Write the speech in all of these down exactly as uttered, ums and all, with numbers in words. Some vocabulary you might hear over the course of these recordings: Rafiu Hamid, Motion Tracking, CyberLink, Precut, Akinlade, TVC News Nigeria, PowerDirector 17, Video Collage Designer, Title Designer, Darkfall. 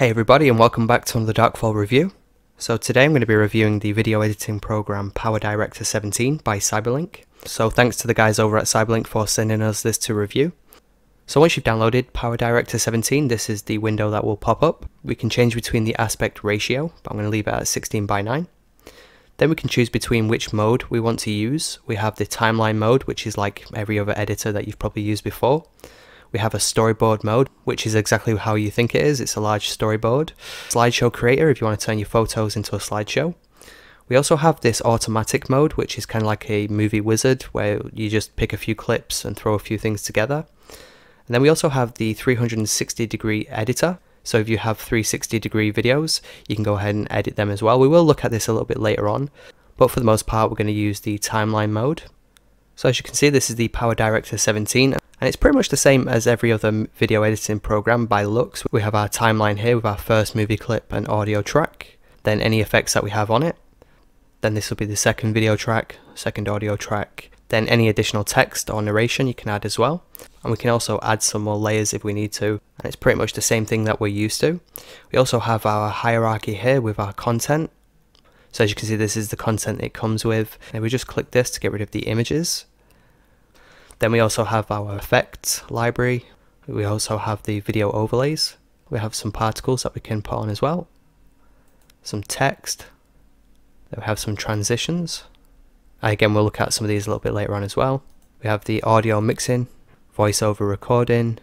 Hey everybody, and welcome back to another Darkfall review. So today I'm going to be reviewing the video editing program PowerDirector seventeen by CyberLink. So thanks to the guys over at CyberLink for sending us this to review. So once you've downloaded PowerDirector seventeen, this is the window that will pop up. We can change between the aspect ratio, but I'm going to leave it at sixteen by nine. Then we can choose between which mode we want to use. We have the timeline mode, which is like every other editor that you've probably used before. We have a storyboard mode, which is exactly how you think it is. It's a large storyboard. Slideshow creator, if you want to turn your photos into a slideshow. We also have this automatic mode, which is kind of like a movie wizard, where you just pick a few clips and throw a few things together. And then we also have the three hundred sixty degree editor. So if you have three hundred sixty degree videos, you can go ahead and edit them as well. We will look at this a little bit later on, but for the most part, we're going to use the timeline mode. So as you can see, this is the PowerDirector seventeen. And it's pretty much the same as every other video editing program by looks. We have our timeline here with our first movie clip and audio track, then any effects that we have on it. Then this will be the second video track, second audio track, then any additional text or narration you can add as well. And we can also add some more layers if we need to. And it's pretty much the same thing that we're used to. We also have our hierarchy here with our content. So as you can see, this is the content it comes with. And we just click this to get rid of the images. Then we also have our effects library. We also have the video overlays. We have some particles that we can put on as well. Some text. Then we have some transitions. Again, we'll look at some of these a little bit later on as well. We have the audio mixing, voiceover recording,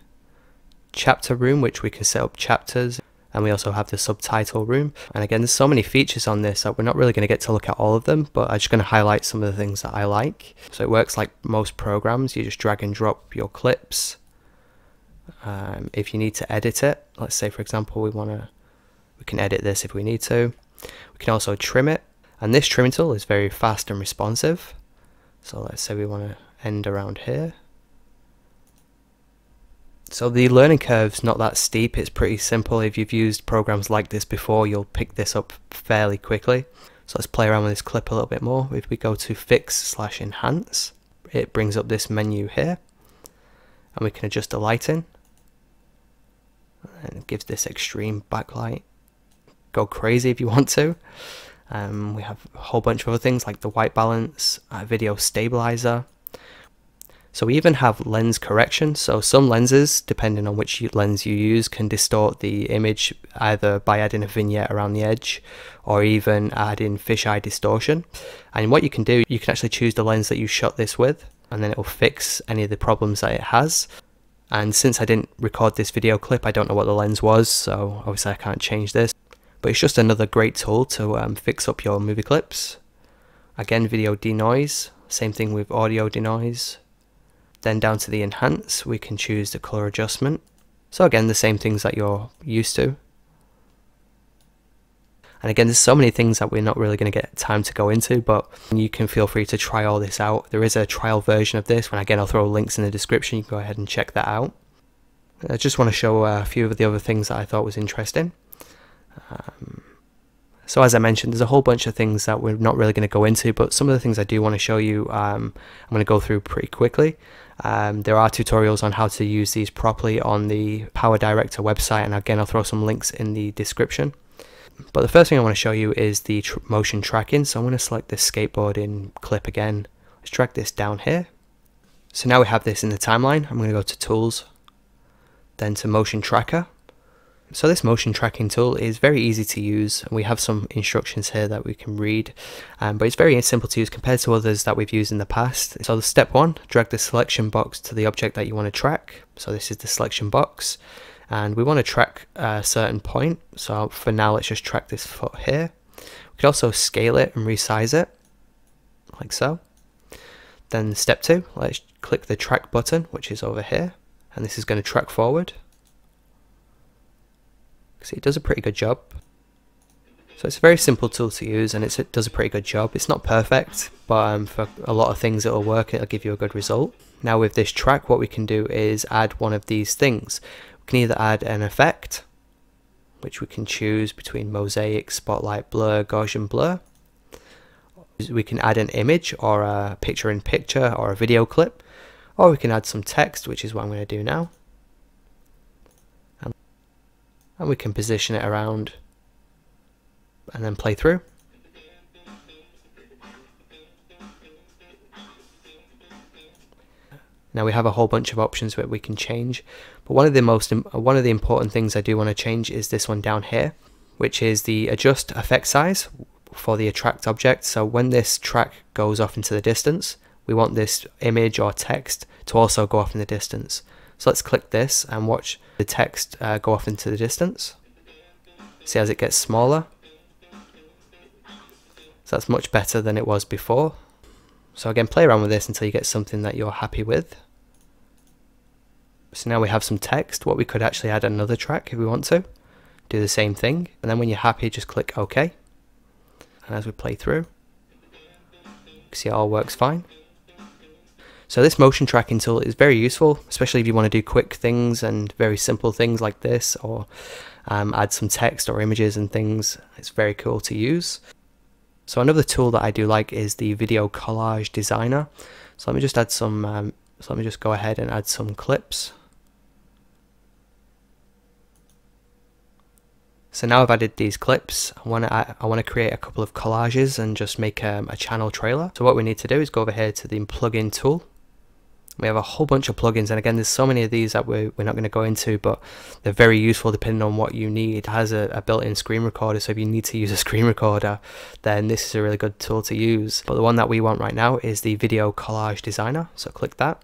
chapter room, which we can set up chapters. And we also have the subtitle room. And again, there's so many features on this that we're not really going to get to look at all of them, but I'm just going to highlight some of the things that I like. So it works like most programs. You just drag and drop your clips. Um, if you need to edit it, let's say for example, we want to, we can edit this if we need to. We can also trim it. And this trimming tool is very fast and responsive. So let's say we want to end around here. So the learning curve's not that steep, it's pretty simple. If you've used programs like this before, you'll pick this up fairly quickly. So let's play around with this clip a little bit more. If we go to fix slash enhance, it brings up this menu here, and we can adjust the lighting. And it gives this extreme backlight. Go crazy if you want to. Um, we have a whole bunch of other things like the white balance, our video stabilizer. So we even have lens correction. So some lenses, depending on which lens you use, can distort the image either by adding a vignette around the edge or even adding fisheye distortion. And what you can do, you can actually choose the lens that you shot this with, and then it will fix any of the problems that it has. And since I didn't record this video clip, I don't know what the lens was, so obviously I can't change this. But it's just another great tool to um, fix up your movie clips. Again, video denoise, same thing with audio denoise. Then down to the enhance, we can choose the color adjustment. So again, the same things that you're used to. And again, there's so many things that we're not really going to get time to go into, but you can feel free to try all this out. There is a trial version of this. When again, I'll throw links in the description. You can go ahead and check that out. I just want to show a few of the other things that I thought was interesting. Um, So as I mentioned, there's a whole bunch of things that we're not really going to go into, but some of the things I do want to show you, um, I'm going to go through pretty quickly. Um, there are tutorials on how to use these properly on the PowerDirector website, and again, I'll throw some links in the description. But the first thing I want to show you is the tr motion tracking. So I'm going to select this skateboarding clip again. Let's drag this down here. So now we have this in the timeline. I'm going to go to Tools, then to Motion Tracker. So this motion tracking tool is very easy to use, and we have some instructions here that we can read, um, but it's very simple to use compared to others that we've used in the past. So step one, drag the selection box to the object that you want to track. So this is the selection box, and we want to track a certain point. So for now, let's just track this foot here. We could also scale it and resize it, like so. Then step two, let's click the track button, which is over here, and this is going to track forward. So it does a pretty good job. So it's a very simple tool to use, and it's, it does a pretty good job. It's not perfect, but um, for a lot of things it'll work. It'll give you a good result. Now with this track, what we can do is add one of these things. We can either add an effect, which we can choose between mosaic, spotlight, blur, Gaussian blur. We can add an image or a picture in picture or a video clip, or we can add some text, which is what I'm going to do now. and we can position it around and then play through. Now we have a whole bunch of options that we can change, but one of the most one of the important things I do want to change is this one down here, which is the adjust effect size for the attract object. So when this track goes off into the distance, we want this image or text to also go off in the distance. So let's click this and watch the text uh, go off into the distance. See as it gets smaller. So that's much better than it was before. So again, play around with this until you get something that you're happy with. So now we have some text. What we could actually add another track if we want to. Do the same thing, and then when you're happy, just click OK. And as we play through, you can see it all works fine. So this motion tracking tool is very useful, especially if you want to do quick things and very simple things like this, or um, add some text or images and things. It's very cool to use. So another tool that I do like is the Video Collage Designer. So let me just add some. Um, so let me just go ahead and add some clips. So now I've added these clips, I want to I, I want to create a couple of collages and just make um, a channel trailer. So what we need to do is go over here to the plugin tool. We have a whole bunch of plugins, and again, there's so many of these that we're, we're not going to go into, but they're very useful depending on what you need. It has a, a built-in screen recorder, so if you need to use a screen recorder, then this is a really good tool to use. But the one that we want right now is the Video Collage Designer, so click that.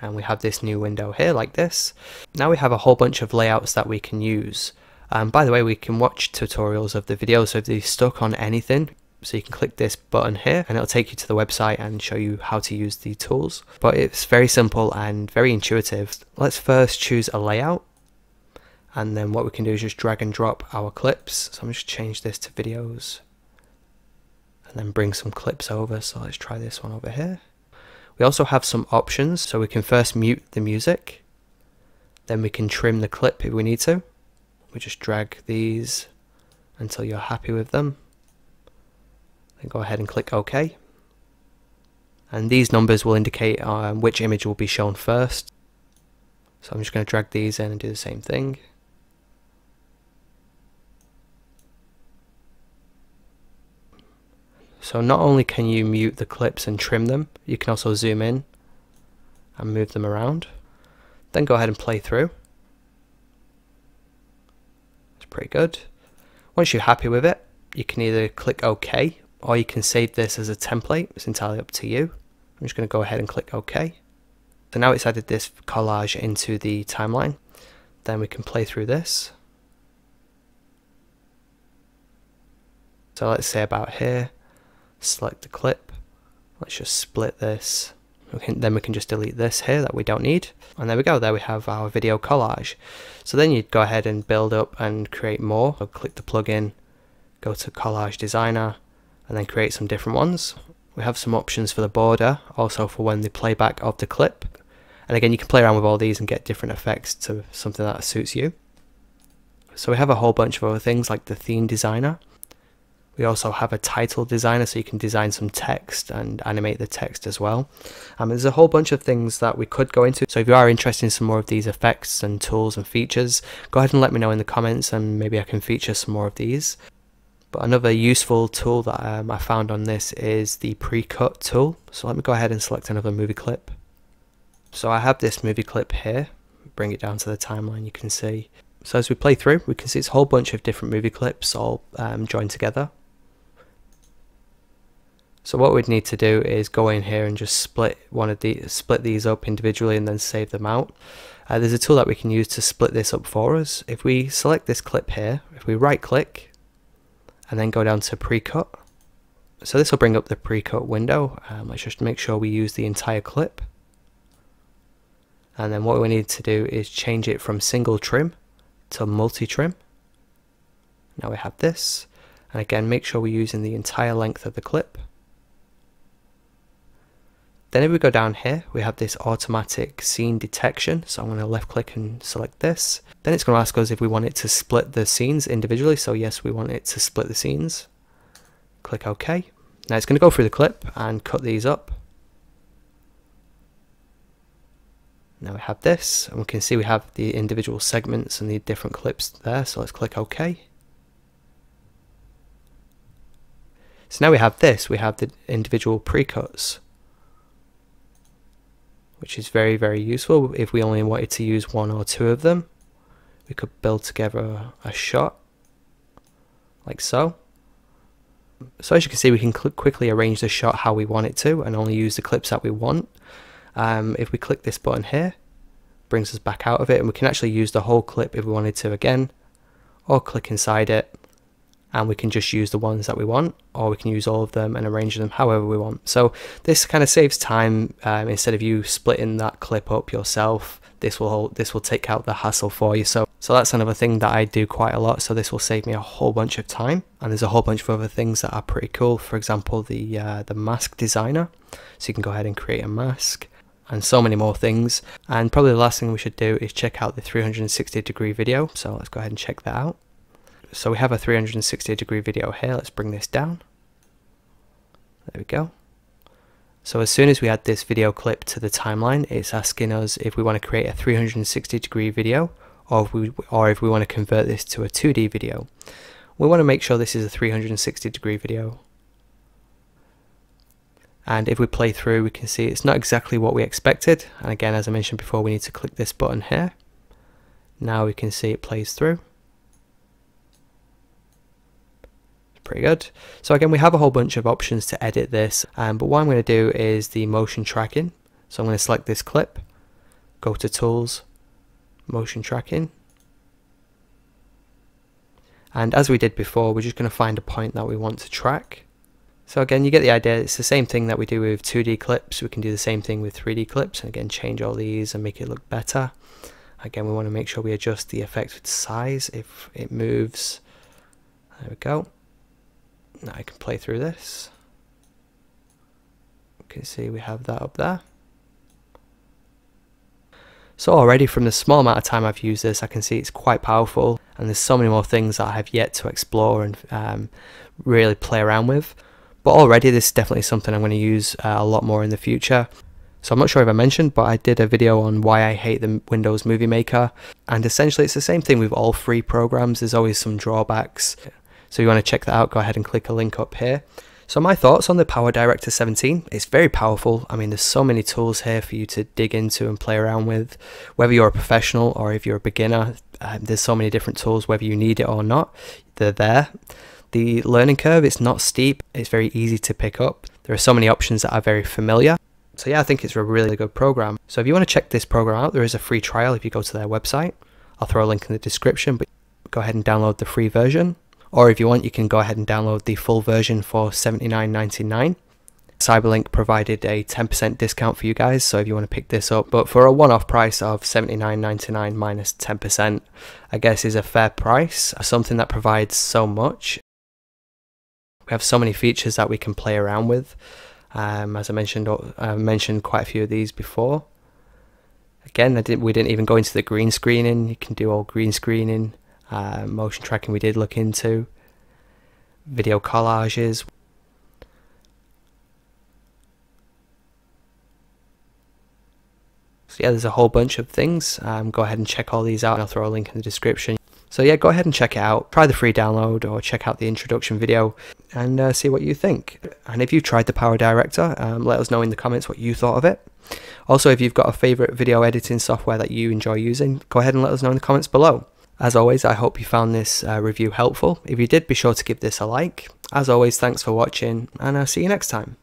And we have this new window here like this. Now we have a whole bunch of layouts that we can use. Um, by the way, we can watch tutorials of the video, so if you're stuck on anything, so you can click this button here and it'll take you to the website and show you how to use the tools. But it's very simple and very intuitive. Let's first choose a layout, and then what we can do is just drag and drop our clips. So I'm just change this to videos and then bring some clips over. So let's try this one over here. We also have some options, so we can first mute the music, then we can trim the clip if we need to. We just drag these until you're happy with them, then go ahead and click OK. And these numbers will indicate um, which image will be shown first. So I'm just going to drag these in and do the same thing. So not only can you mute the clips and trim them, you can also zoom in and move them around. Then go ahead and play through. It's pretty good. Once you're happy with it, you can either click OK or you can save this as a template. It's entirely up to you. I'm just going to go ahead and click OK. So now it's added this collage into the timeline. Then we can play through this. So let's say about here. Select the clip, let's just split this, we can, then we can just delete this here that we don't need, and there we go, there we have our video collage. So then you'd go ahead and build up and create more. So click the plugin, go to Collage Designer, and then create some different ones. We have some options for the border, also for when the playback of the clip, and again you can play around with all these and get different effects to something that suits you. So we have a whole bunch of other things like the Theme Designer. We also have a title designer, so you can design some text and animate the text as well. Um, there's a whole bunch of things that we could go into. So if you are interested in some more of these effects and tools and features, go ahead and let me know in the comments and maybe I can feature some more of these. But another useful tool that um, I found on this is the Precut tool. So let me go ahead and select another movie clip. So I have this movie clip here. Bring it down to the timeline, you can see. So as we play through, we can see it's a whole bunch of different movie clips all um, joined together. So what we'd need to do is go in here and just split one of the split these up individually and then save them out. Uh, there's a tool that we can use to split this up for us. If we select this clip here, if we right click and then go down to Precut, so this will bring up the Precut window. Um, let's just make sure we use the entire clip. And then what we need to do is change it from single trim to multi-trim. Now we have this, and again make sure we're using the entire length of the clip. Then if we go down here, we have this automatic scene detection. So I'm going to left click and select this. Then it's going to ask us if we want it to split the scenes individually. So yes, we want it to split the scenes. Click OK. Now it's going to go through the clip and cut these up. Now we have this, and we can see we have the individual segments and the different clips there, so let's click OK. So now we have this, we have the individual precuts, which is very, very useful. If we only wanted to use one or two of them, we could build together a shot, like so. So as you can see, we can quickly arrange the shot how we want it to and only use the clips that we want. Um, if we click this button here, it brings us back out of it, and we can actually use the whole clip if we wanted to again, or click inside it, and we can just use the ones that we want, or we can use all of them and arrange them however we want. So this kind of saves time. Um, instead of you splitting that clip up yourself, this will this will take out the hassle for you. So so that's another thing that I do quite a lot. So this will save me a whole bunch of time. And there's a whole bunch of other things that are pretty cool. For example, the uh, the mask designer. So you can go ahead and create a mask, and so many more things. And probably the last thing we should do is check out the three hundred sixty degree video. So let's go ahead and check that out. So we have a three hundred sixty degree video here. Let's bring this down. There we go. So as soon as we add this video clip to the timeline, it's asking us if we want to create a three hundred sixty degree video, or if we, or if we want to convert this to a two D video. We want to make sure this is a three hundred sixty degree video. And if we play through, we can see it's not exactly what we expected. And again, as I mentioned before, we need to click this button here. Now we can see it plays through. Pretty good. So again, we have a whole bunch of options to edit this, um, but what I'm going to do is the motion tracking. So I'm going to select this clip, go to Tools, Motion Tracking, and as we did before, we're just going to find a point that we want to track. So again, you get the idea, it's the same thing that we do with two D clips. We can do the same thing with three D clips, and again, change all these and make it look better. Again, we want to make sure we adjust the effect to size if it moves. There we go. Now I can play through this. You can see we have that up there. So already from the small amount of time I've used this, I can see it's quite powerful, and there's so many more things that I have yet to explore and um, really play around with. But already this is definitely something I'm going to use uh, a lot more in the future. So I'm not sure if I mentioned, but I did a video on why I hate the Windows Movie Maker, and essentially it's the same thing with all free programs. There's always some drawbacks. So if you want to check that out, go ahead and click a link up here. So my thoughts on the PowerDirector seventeen, it's very powerful. I mean, there's so many tools here for you to dig into and play around with. Whether you're a professional or if you're a beginner, um, there's so many different tools, whether you need it or not, they're there. The learning curve, it's not steep, it's very easy to pick up. There are so many options that are very familiar. So yeah, I think it's a really good program. So if you want to check this program out, there is a free trial if you go to their website. I'll throw a link in the description, but go ahead and download the free version. Or if you want, you can go ahead and download the full version for seventy-nine ninety-nine. CyberLink provided a ten percent discount for you guys, so if you want to pick this up, but for a one-off price of seventy-nine ninety-nine minus ten percent, I guess is a fair price, something that provides so much. We have so many features that we can play around with. Um, as I mentioned, I mentioned quite a few of these before. Again, I didn't, we didn't even go into the green screening. You can do all green screening. Uh, motion tracking we did look into, video collages, so yeah, there's a whole bunch of things. Um, go ahead and check all these out, and I'll throw a link in the description. So yeah, go ahead and check it out, try the free download or check out the introduction video, and uh, see what you think. And if you've tried the PowerDirector, um, let us know in the comments what you thought of it. Also, if you've got a favorite video editing software that you enjoy using, go ahead and let us know in the comments below. As always, I hope you found this uh, review helpful. If you did, be sure to give this a like. As always, thanks for watching, and I'll see you next time.